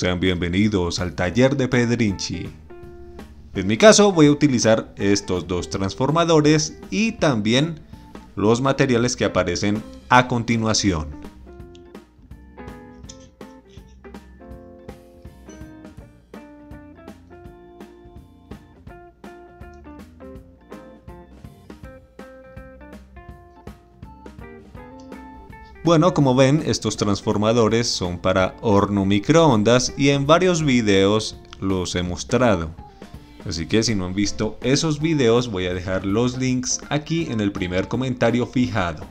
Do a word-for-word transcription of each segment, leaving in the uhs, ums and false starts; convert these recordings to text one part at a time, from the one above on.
Sean bienvenidos al taller de Pedrincci. En mi caso voy a utilizar estos dos transformadores y también los materiales que aparecen a continuación. Bueno, como ven, estos transformadores son para horno microondas y en varios videos los he mostrado. Así que si no han visto esos videos, voy a dejar los links aquí en el primer comentario fijado.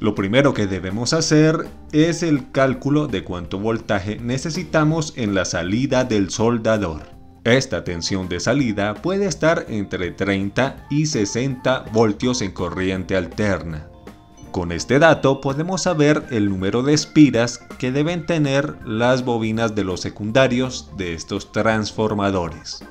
Lo primero que debemos hacer es el cálculo de cuánto voltaje necesitamos en la salida del soldador. Esta tensión de salida puede estar entre treinta y sesenta voltios en corriente alterna. Con este dato podemos saber el número de espiras que deben tener las bobinas de los secundarios de estos transformadores.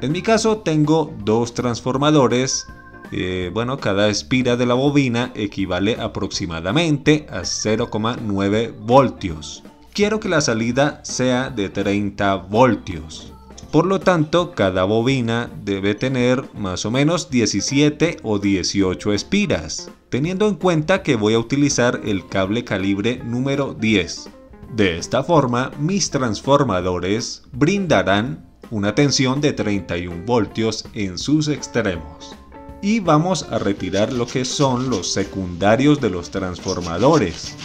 En mi caso tengo dos transformadores, eh, bueno, cada espira de la bobina equivale aproximadamente a cero coma nueve voltios. Quiero que la salida sea de treinta voltios. Por lo tanto, cada bobina debe tener más o menos diecisiete o dieciocho espiras, teniendo en cuenta que voy a utilizar el cable calibre número diez. De esta forma, mis transformadores brindarán una tensión de treinta y uno voltios en sus extremos. Y vamos a retirar lo que son los secundarios de los transformadores.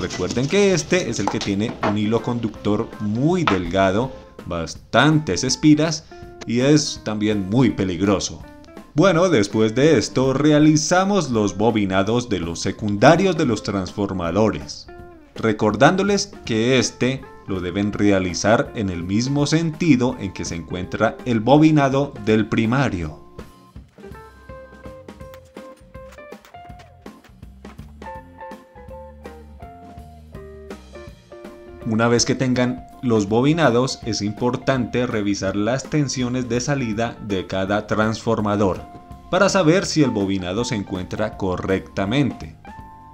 Recuerden que este es el que tiene un hilo conductor muy delgado, bastantes espiras, y es también muy peligroso. Bueno, después de esto realizamos los bobinados de los secundarios de los transformadores, recordándoles que este lo deben realizar en el mismo sentido en que se encuentra el bobinado del primario. Una vez que tengan los bobinados, es importante revisar las tensiones de salida de cada transformador para saber si el bobinado se encuentra correctamente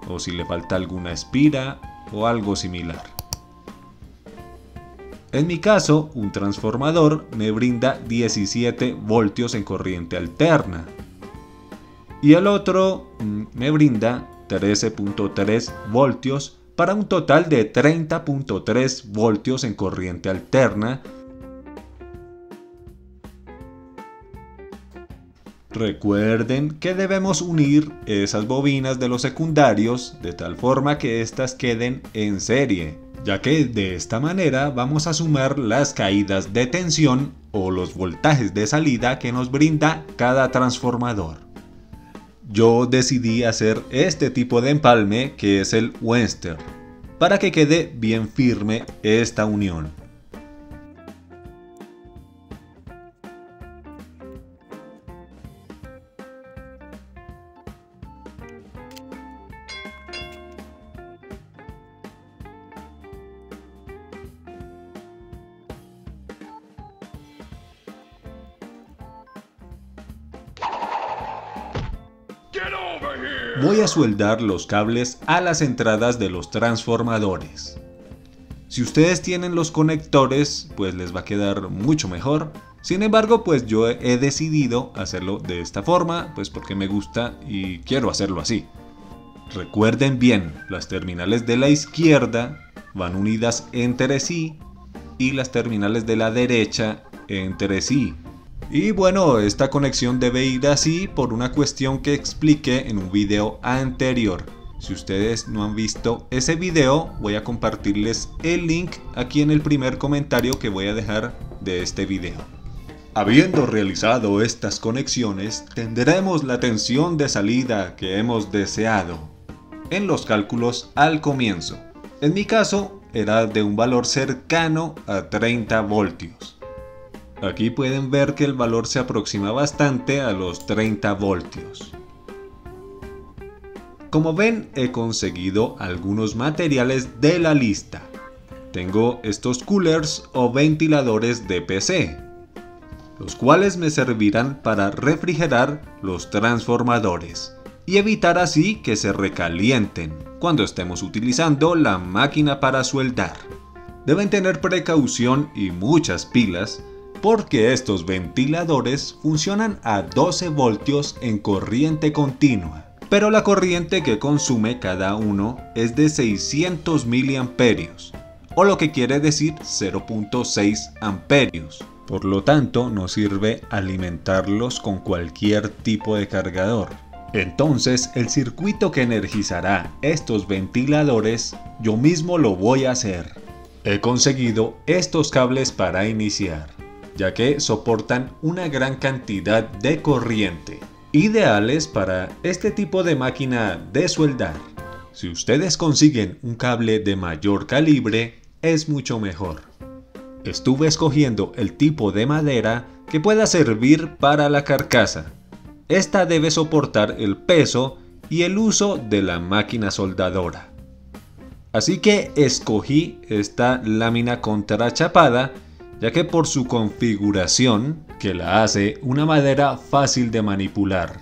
o si le falta alguna espira o algo similar. En mi caso, un transformador me brinda diecisiete voltios en corriente alterna y el otro me brinda trece punto tres voltios, para un total de treinta punto tres voltios en corriente alterna. Recuerden que debemos unir esas bobinas de los secundarios de tal forma que éstas queden en serie, ya que de esta manera vamos a sumar las caídas de tensión o los voltajes de salida que nos brinda cada transformador. Yo decidí hacer este tipo de empalme, que es el Western, para que quede bien firme esta unión. Voy a soldar los cables a las entradas de los transformadores. Si ustedes tienen los conectores, pues les va a quedar mucho mejor. Sin embargo, pues yo he decidido hacerlo de esta forma, pues porque me gusta y quiero hacerlo así. Recuerden bien, las terminales de la izquierda van unidas entre sí y las terminales de la derecha entre sí. Y bueno, esta conexión debe ir así por una cuestión que expliqué en un video anterior. Si ustedes no han visto ese video, voy a compartirles el link aquí en el primer comentario que voy a dejar de este video. Habiendo realizado estas conexiones, tendremos la tensión de salida que hemos deseado en los cálculos al comienzo. En mi caso, era de un valor cercano a treinta voltios. Aquí pueden ver que el valor se aproxima bastante a los treinta voltios. Como ven, he conseguido algunos materiales de la lista. Tengo estos coolers o ventiladores de P C, los cuales me servirán para refrigerar los transformadores y evitar así que se recalienten cuando estemos utilizando la máquina para soldar. deben tener precaución y muchas pilas, porque estos ventiladores funcionan a doce voltios en corriente continua, pero la corriente que consume cada uno es de seiscientos miliamperios, o lo que quiere decir cero punto seis amperios. Por lo tanto, no sirve alimentarlos con cualquier tipo de cargador. Entonces, el circuito que energizará estos ventiladores, yo mismo lo voy a hacer. He conseguido estos cables para iniciar, ya que soportan una gran cantidad de corriente, ideales para este tipo de máquina de soldar. Si ustedes consiguen un cable de mayor calibre, es mucho mejor. Estuve escogiendo el tipo de madera que pueda servir para la carcasa. Esta debe soportar el peso y el uso de la máquina soldadora. Así que escogí esta lámina contrachapada, ya que por su configuración que la hace una madera fácil de manipular.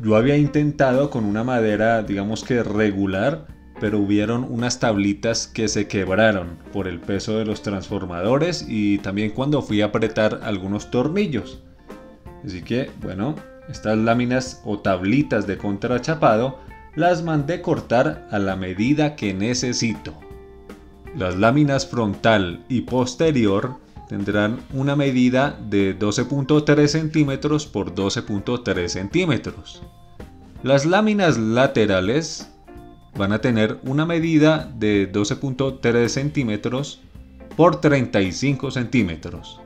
Yo había intentado con una madera, digamos que regular, pero hubieron unas tablitas que se quebraron por el peso de los transformadores y también cuando fui a apretar algunos tornillos. Así que, bueno, estas láminas o tablitas de contrachapado las mandé cortar a la medida que necesito. Las láminas frontal y posterior tendrán una medida de doce punto tres centímetros por doce punto tres centímetros. Las láminas laterales van a tener una medida de doce punto tres centímetros por treinta y cinco centímetros.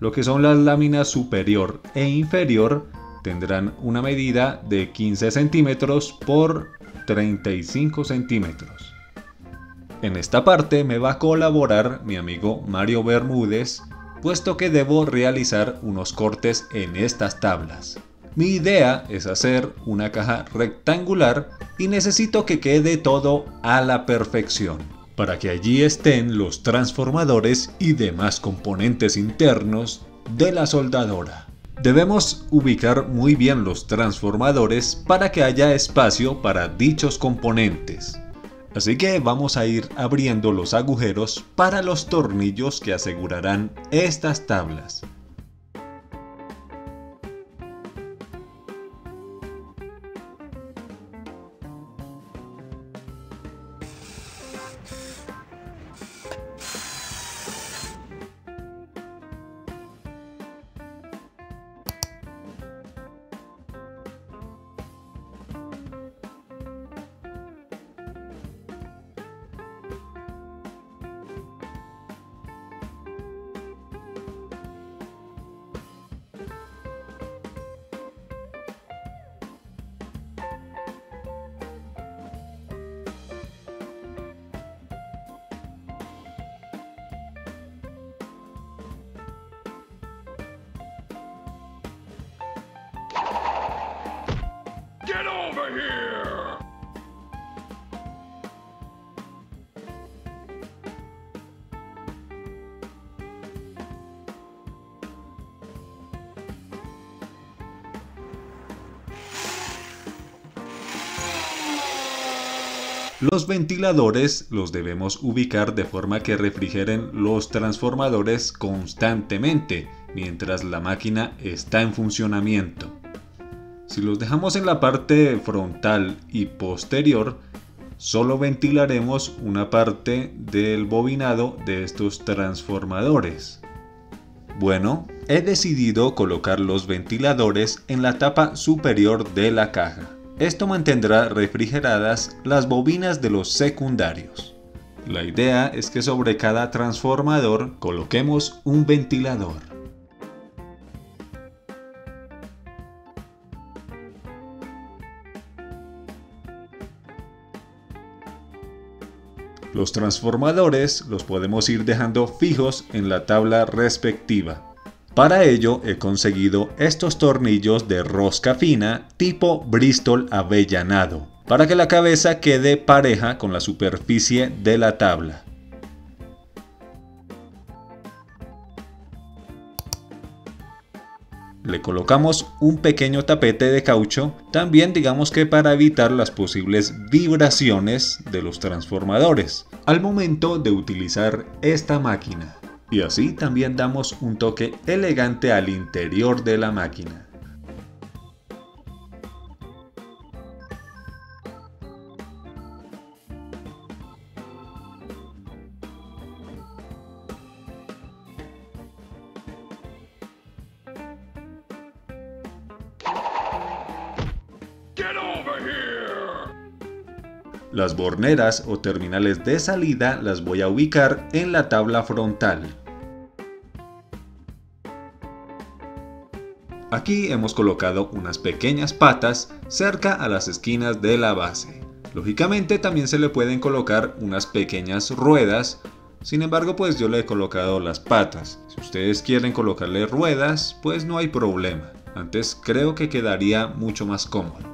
Lo que son las láminas superior e inferior tendrán una medida de quince centímetros por treinta y cinco centímetros. En esta parte me va a colaborar mi amigo Mario Bermúdez, puesto que debo realizar unos cortes en estas tablas. Mi idea es hacer una caja rectangular y necesito que quede todo a la perfección, para que allí estén los transformadores y demás componentes internos de la soldadora. Debemos ubicar muy bien los transformadores para que haya espacio para dichos componentes. Así que vamos a ir abriendo los agujeros para los tornillos que asegurarán estas tablas. Los ventiladores los debemos ubicar de forma que refrigeren los transformadores constantemente mientras la máquina está en funcionamiento. Si los dejamos en la parte frontal y posterior, solo ventilaremos una parte del bobinado de estos transformadores. Bueno, he decidido colocar los ventiladores en la tapa superior de la caja. Esto mantendrá refrigeradas las bobinas de los secundarios. La idea es que sobre cada transformador coloquemos un ventilador. Los transformadores los podemos ir dejando fijos en la tabla respectiva. Para ello he conseguido estos tornillos de rosca fina tipo Bristol avellanado, para que la cabeza quede pareja con la superficie de la tabla. Le colocamos un pequeño tapete de caucho, también digamos que para evitar las posibles vibraciones de los transformadores al momento de utilizar esta máquina. Y así también damos un toque elegante al interior de la máquina. Las borneras o terminales de salida las voy a ubicar en la tabla frontal. Aquí hemos colocado unas pequeñas patas cerca a las esquinas de la base. Lógicamente también se le pueden colocar unas pequeñas ruedas, sin embargo pues yo le he colocado las patas. Si ustedes quieren colocarle ruedas pues no hay problema, antes creo que quedaría mucho más cómodo.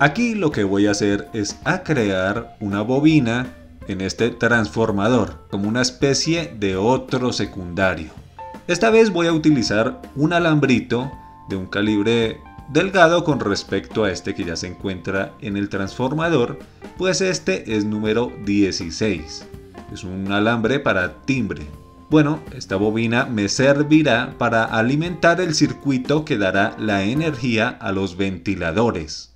Aquí lo que voy a hacer es a crear una bobina en este transformador, como una especie de otro secundario. Esta vez voy a utilizar un alambrito de un calibre delgado con respecto a este que ya se encuentra en el transformador, pues este es número dieciséis. Es un alambre para timbre. Bueno, esta bobina me servirá para alimentar el circuito que dará la energía a los ventiladores.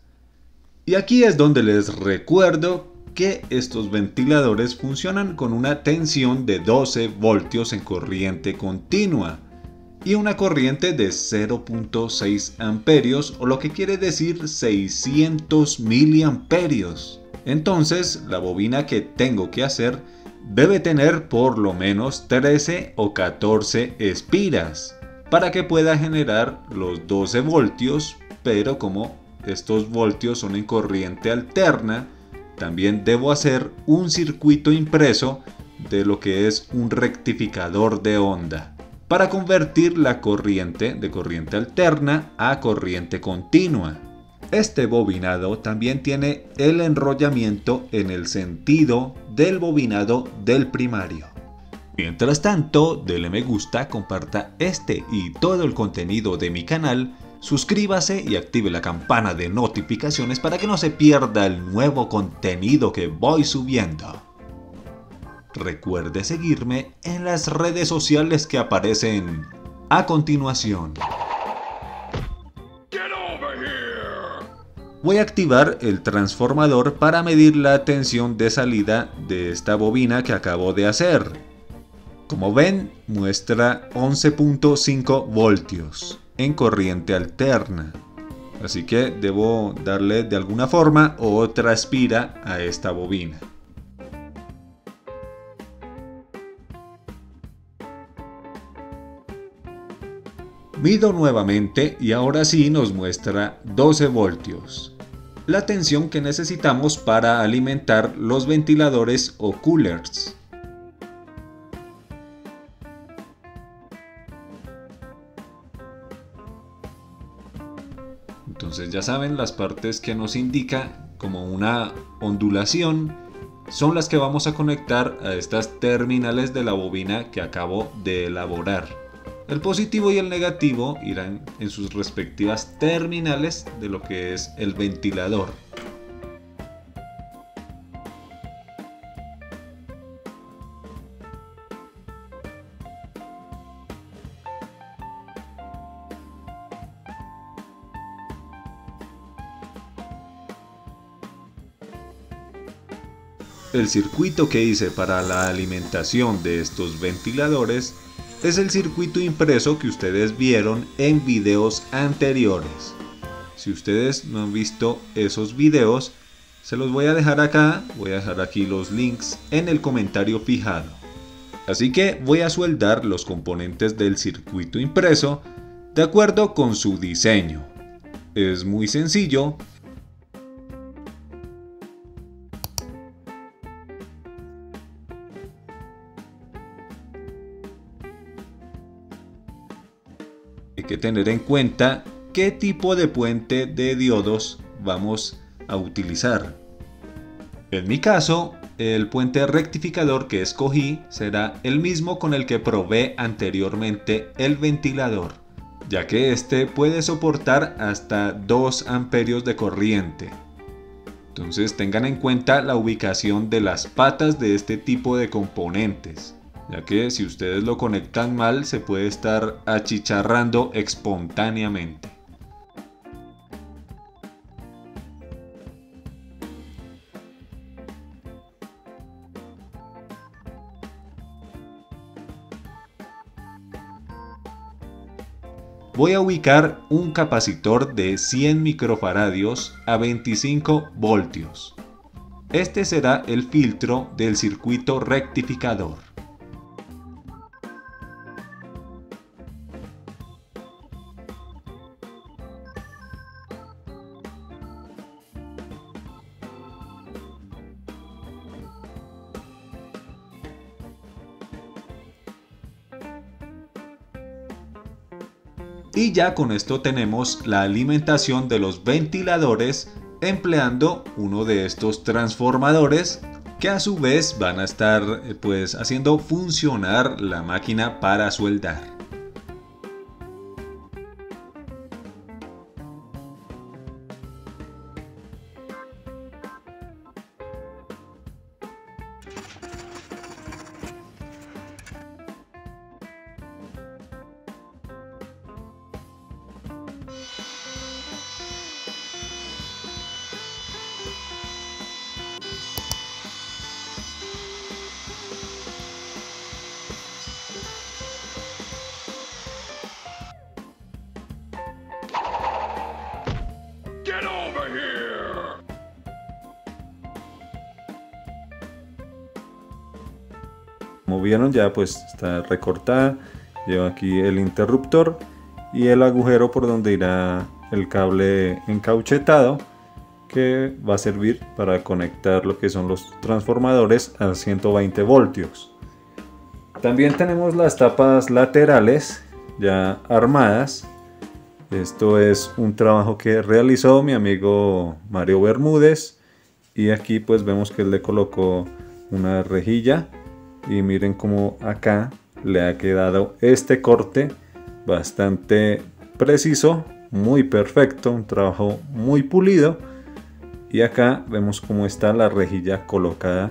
Y aquí es donde les recuerdo que estos ventiladores funcionan con una tensión de doce voltios en corriente continua y una corriente de cero punto seis amperios, o lo que quiere decir seiscientos miliamperios. Entonces la bobina que tengo que hacer debe tener por lo menos trece o catorce espiras para que pueda generar los doce voltios, pero como estos voltios son en corriente alterna, también debo hacer un circuito impreso de lo que es un rectificador de onda para convertir la corriente de corriente alterna a corriente continua. Este bobinado también tiene el enrollamiento en el sentido del bobinado del primario. Mientras tanto, dele me gusta, comparta este y todo el contenido de mi canal. Suscríbase y active la campana de notificaciones para que no se pierda el nuevo contenido que voy subiendo. Recuerde seguirme en las redes sociales que aparecen a continuación. Voy a activar el transformador para medir la tensión de salida de esta bobina que acabo de hacer. Como ven, muestra once punto cinco voltios. En corriente alterna, así que debo darle de alguna forma u otra espira a esta bobina. Mido nuevamente y ahora sí nos muestra doce voltios, la tensión que necesitamos para alimentar los ventiladores o coolers. Entonces ya saben, las partes que nos indica como una ondulación son las que vamos a conectar a estas terminales de la bobina que acabo de elaborar. El positivo y el negativo irán en sus respectivas terminales de lo que es el ventilador. El circuito que hice para la alimentación de estos ventiladores es el circuito impreso que ustedes vieron en videos anteriores. Si ustedes no han visto esos videos, se los voy a dejar acá, voy a dejar aquí los links en el comentario fijado. Así que voy a soldar los componentes del circuito impreso de acuerdo con su diseño. Es muy sencillo. hay que tener en cuenta qué tipo de puente de diodos vamos a utilizar. En mi caso, el puente rectificador que escogí será el mismo con el que probé anteriormente el ventilador, ya que este puede soportar hasta dos amperios de corriente. Entonces tengan en cuenta la ubicación de las patas de este tipo de componentes, ya que si ustedes lo conectan mal se puede estar achicharrando espontáneamente. Voy a ubicar un capacitor de cien microfaradios a veinticinco voltios. Este será el filtro del circuito rectificador. Y ya con esto tenemos la alimentación de los ventiladores empleando uno de estos transformadores que a su vez van a estar pues haciendo funcionar la máquina para soldar. Como vieron, ya pues está recortada, lleva aquí el interruptor y el agujero por donde irá el cable encauchetado que va a servir para conectar lo que son los transformadores a ciento veinte voltios. También tenemos las tapas laterales ya armadas. Esto es un trabajo que realizó mi amigo Mario Bermúdez, y aquí pues vemos que él le colocó una rejilla. Y miren cómo acá le ha quedado este corte bastante preciso, muy perfecto, un trabajo muy pulido. Y acá vemos cómo está la rejilla colocada.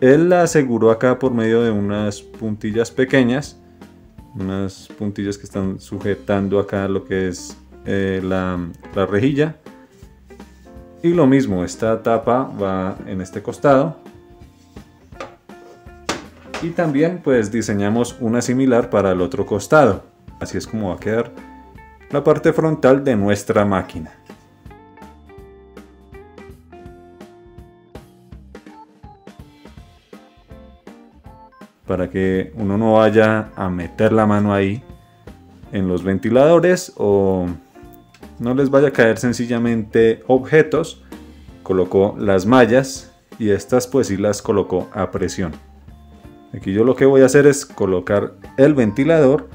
Él la aseguró acá por medio de unas puntillas pequeñas, unas puntillas que están sujetando acá lo que es eh, la, la rejilla. Y lo mismo, esta tapa va en este costado. Y también pues diseñamos una similar para el otro costado. Así es como va a quedar la parte frontal de nuestra máquina. Para que uno no vaya a meter la mano ahí en los ventiladores o no les vaya a caer sencillamente objetos, colocó las mallas, y estas pues sí las colocó a presión. Aquí yo lo que voy a hacer es colocar el ventilador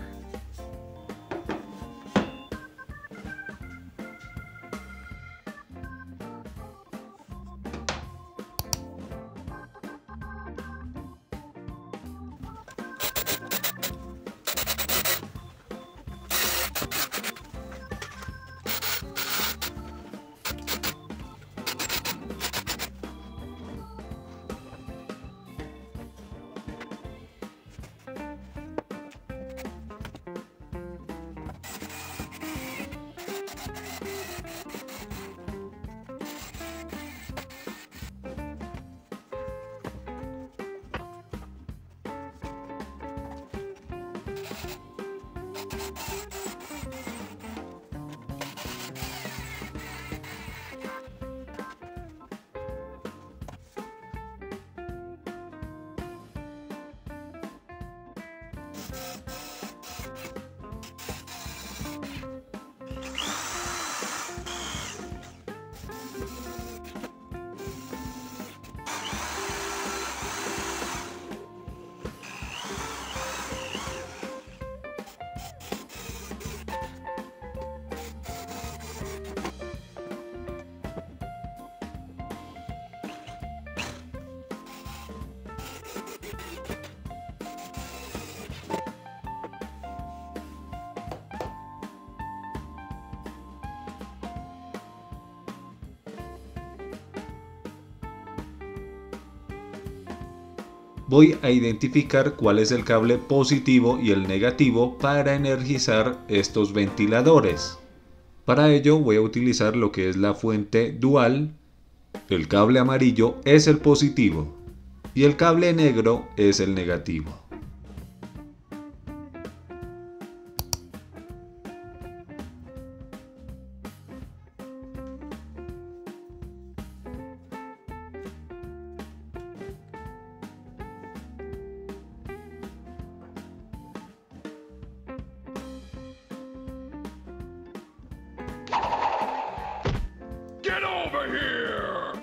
voy a identificar cuál es el cable positivo y el negativo para energizar estos ventiladores. Para ello voy a utilizar lo que es la fuente dual. El cable amarillo es el positivo y el cable negro es el negativo. Get over here.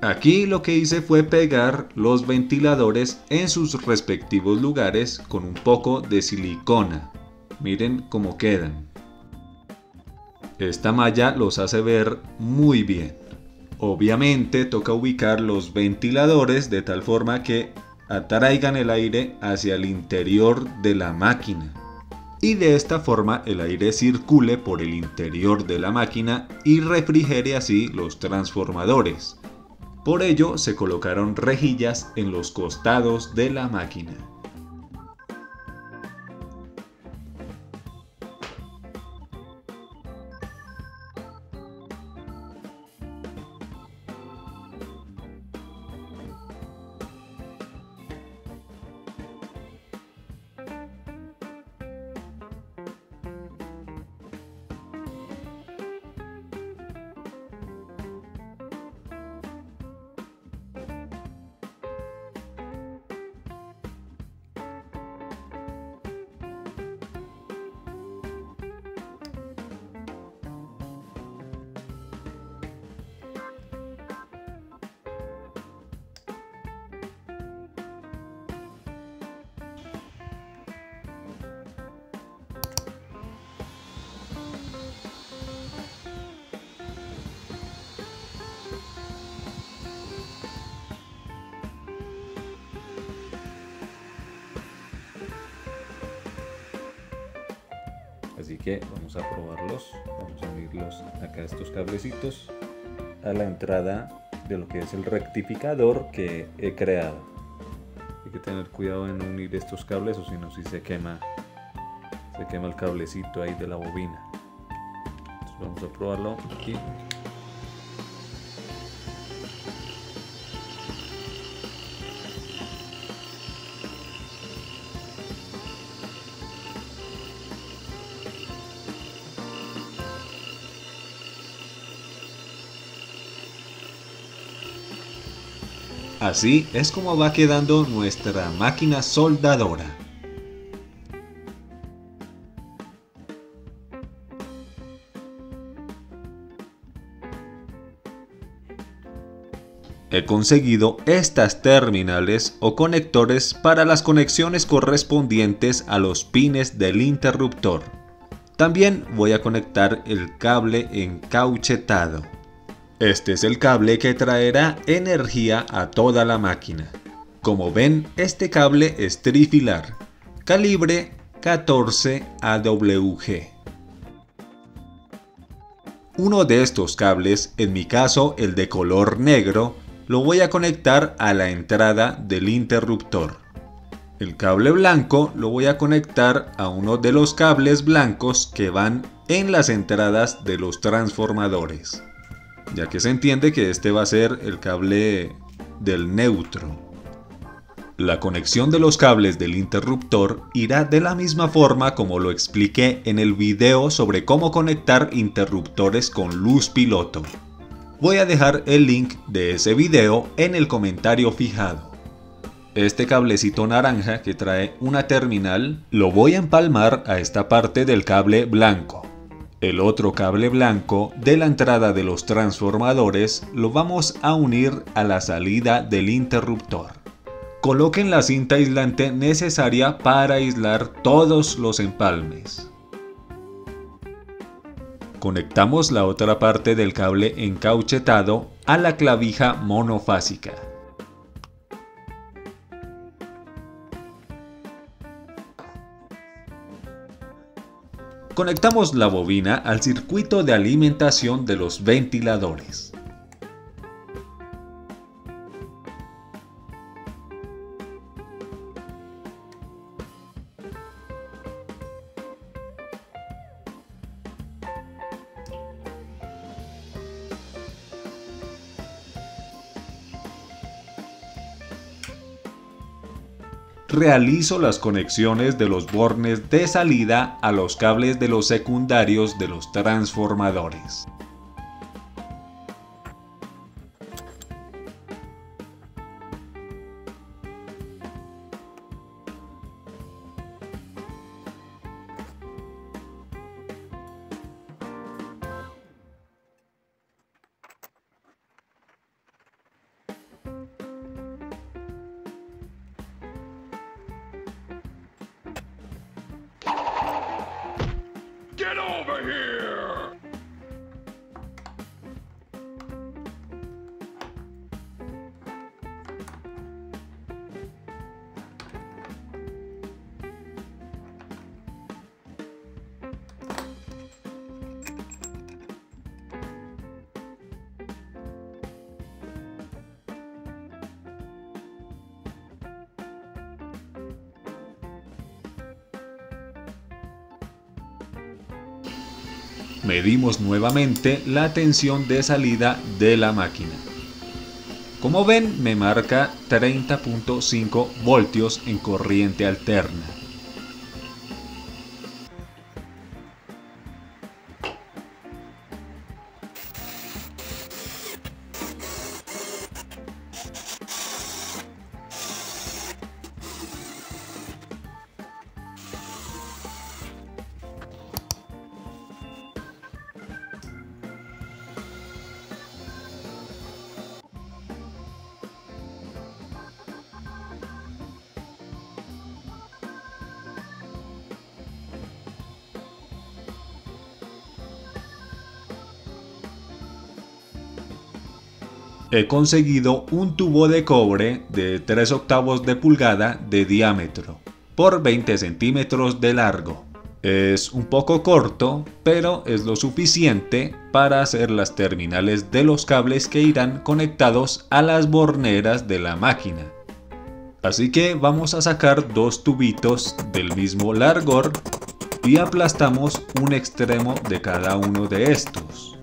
Aquí lo que hice fue pegar los ventiladores en sus respectivos lugares con un poco de silicona. Miren cómo quedan. Esta malla los hace ver muy bien. Obviamente toca ubicar los ventiladores de tal forma que atraigan el aire hacia el interior de la máquina y de esta forma el aire circule por el interior de la máquina y refrigere así los transformadores. Por ello se colocaron rejillas en los costados de la máquina. Así que vamos a probarlos, vamos a unirlos acá estos cablecitos a la entrada de lo que es el rectificador que he creado. Hay que tener cuidado en unir estos cables o si no, si se quema, se quema el cablecito ahí de la bobina. Entonces vamos a probarlo aquí. Así es como va quedando nuestra máquina soldadora. He conseguido estas terminales o conectores para las conexiones correspondientes a los pines del interruptor. También voy a conectar el cable encauchetado. Este es el cable que traerá energía a toda la máquina. Como ven, este cable es trifilar, calibre catorce A W G. Uno de estos cables, en mi caso el de color negro, lo voy a conectar a la entrada del interruptor. El cable blanco lo voy a conectar a uno de los cables blancos que van en las entradas de los transformadores, ya que se entiende que este va a ser el cable del neutro. La conexión de los cables del interruptor irá de la misma forma como lo expliqué en el video sobre cómo conectar interruptores con luz piloto. Voy a dejar el link de ese video en el comentario fijado. Este cablecito naranja que trae una terminal lo voy a empalmar a esta parte del cable blanco. El otro cable blanco de la entrada de los transformadores lo vamos a unir a la salida del interruptor. Coloquen la cinta aislante necesaria para aislar todos los empalmes. Conectamos la otra parte del cable encauchetado a la clavija monofásica. conectamos la bobina al circuito de alimentación de los ventiladores. Realizo las conexiones de los bornes de salida a los cables de los secundarios de los transformadores. Get over here. Medimos nuevamente la tensión de salida de la máquina. Como ven, me marca treinta punto cinco voltios en corriente alterna. He conseguido un tubo de cobre de tres octavos de pulgada de diámetro por veinte centímetros de largo. Es un poco corto, pero es lo suficiente para hacer las terminales de los cables que irán conectados a las borneras de la máquina. Así que vamos a sacar dos tubitos del mismo largor y aplastamos un extremo de cada uno de estos,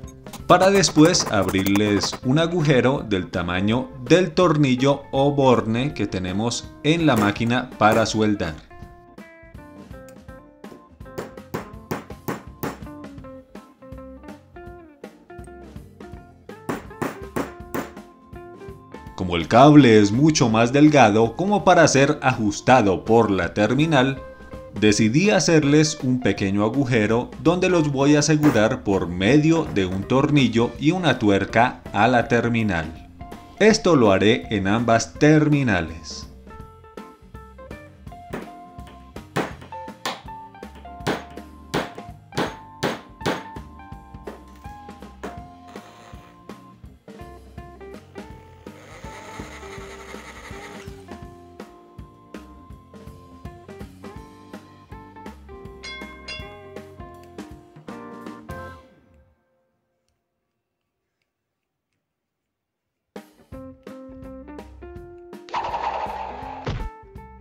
para después abrirles un agujero del tamaño del tornillo o borne que tenemos en la máquina para soldar. Como el cable es mucho más delgado como para ser ajustado por la terminal, decidí hacerles un pequeño agujero donde los voy a asegurar por medio de un tornillo y una tuerca a la terminal. Esto lo haré en ambas terminales.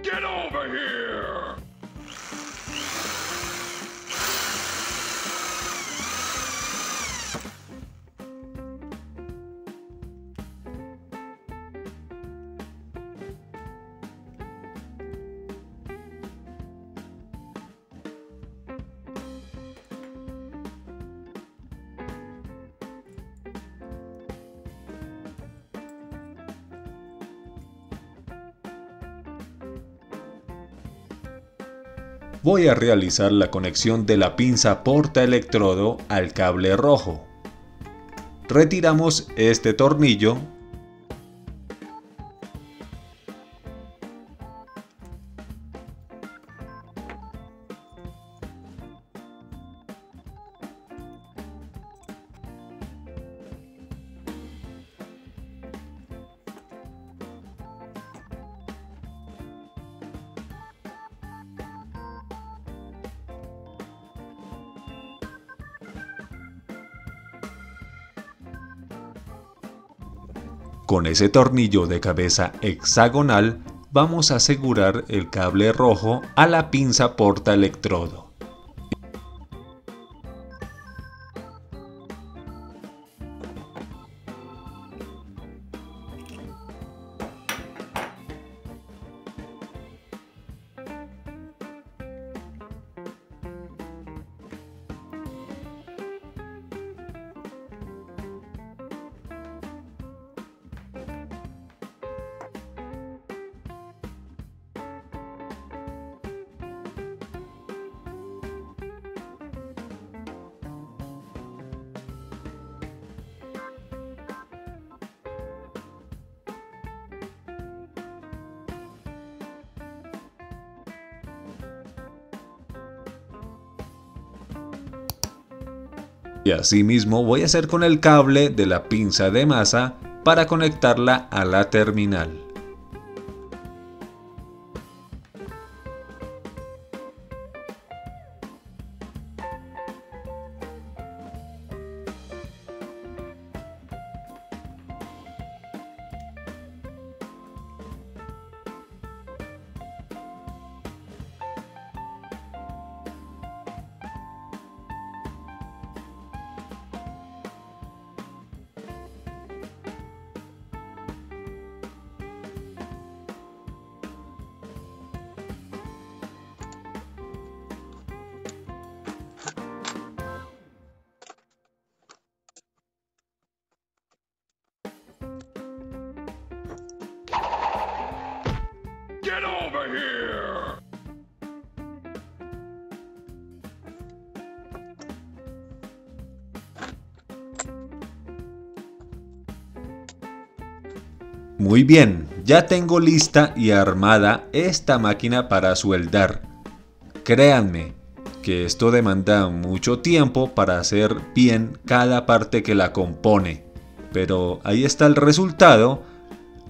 Get over here. Voy a realizar la conexión de la pinza portaelectrodo al cable rojo. Retiramos este tornillo Con ese tornillo de cabeza hexagonal vamos a asegurar el cable rojo a la pinza porta electrodo. Y asimismo voy a hacer con el cable de la pinza de masa para conectarla a la terminal. Get over here! Muy bien, ya tengo lista y armada esta máquina para soldar. Créanme que esto demanda mucho tiempo para hacer bien cada parte que la compone, pero ahí está el resultado.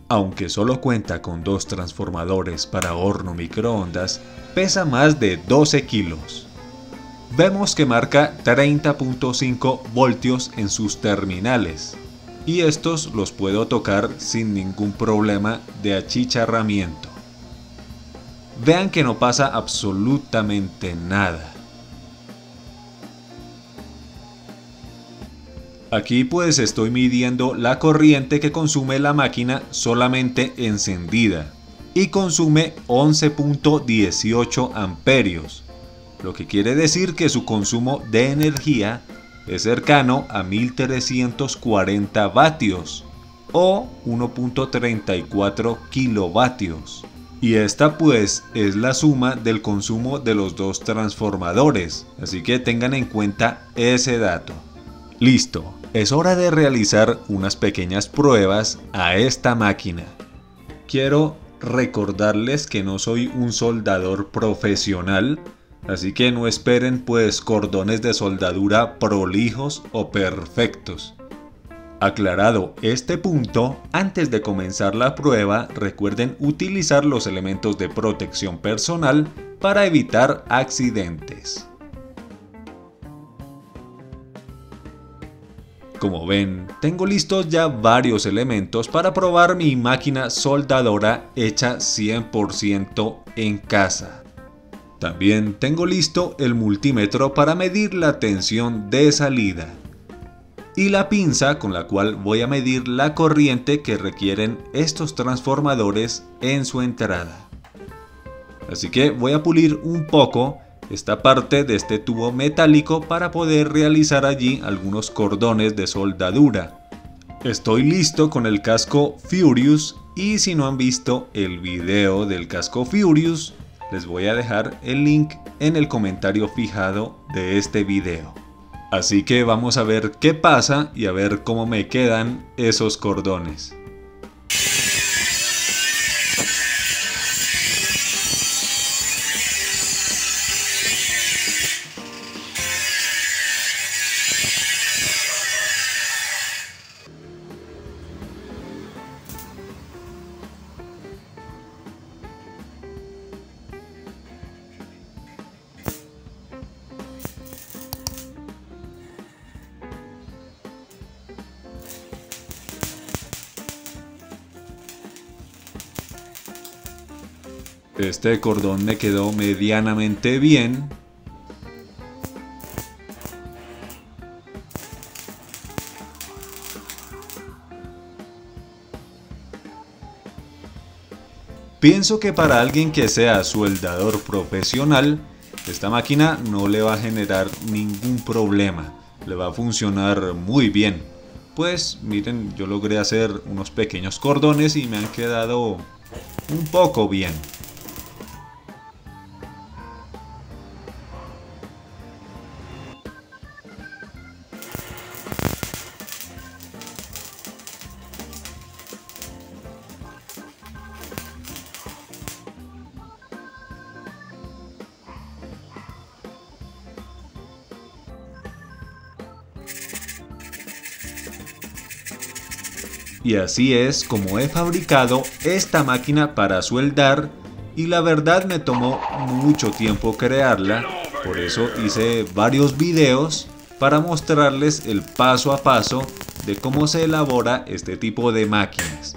Aunque solo cuenta con dos transformadores para horno microondas, pesa más de doce kilos. Vemos que marca treinta punto cinco voltios en sus terminales, y estos los puedo tocar sin ningún problema de achicharramiento. Vean que no pasa absolutamente nada. Aquí pues estoy midiendo la corriente que consume la máquina solamente encendida y consume once punto dieciocho amperios, lo que quiere decir que su consumo de energía es cercano a mil trescientos cuarenta vatios o uno punto treinta y cuatro kilovatios, y esta pues es la suma del consumo de los dos transformadores, así que tengan en cuenta ese dato. Listo, es hora de realizar unas pequeñas pruebas a esta máquina. Quiero recordarles que no soy un soldador profesional, así que no esperen pues cordones de soldadura prolijos o perfectos. Aclarado este punto, antes de comenzar la prueba recuerden utilizar los elementos de protección personal para evitar accidentes. Como ven, tengo listos ya varios elementos para probar mi máquina soldadora hecha cien por ciento en casa. También tengo listo el multímetro para medir la tensión de salida y la pinza con la cual voy a medir la corriente que requieren estos transformadores en su entrada. Así que voy a pulir un poco esta parte de este tubo metálico para poder realizar allí algunos cordones de soldadura. Estoy listo con el casco Furious, y si no han visto el video del casco Furious, les voy a dejar el link en el comentario fijado de este video. Así que vamos a ver qué pasa y a ver cómo me quedan esos cordones. Este de cordón me quedó medianamente bien. Pienso que para alguien que sea soldador profesional, esta máquina no le va a generar ningún problema, le va a funcionar muy bien. Pues miren, yo logré hacer unos pequeños cordones y me han quedado un poco bien. Y así es como he fabricado esta máquina para soldar, y la verdad me tomó mucho tiempo crearla, por eso hice varios videos para mostrarles el paso a paso de cómo se elabora este tipo de máquinas.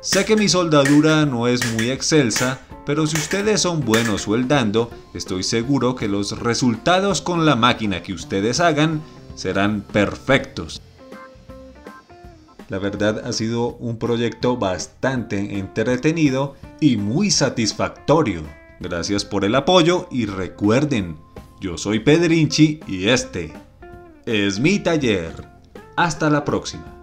Sé que mi soldadura no es muy excelsa, pero si ustedes son buenos soldando, estoy seguro que los resultados con la máquina que ustedes hagan serán perfectos. La verdad ha sido un proyecto bastante entretenido y muy satisfactorio. Gracias por el apoyo y recuerden, yo soy Pedrincci y este es mi taller. Hasta la próxima.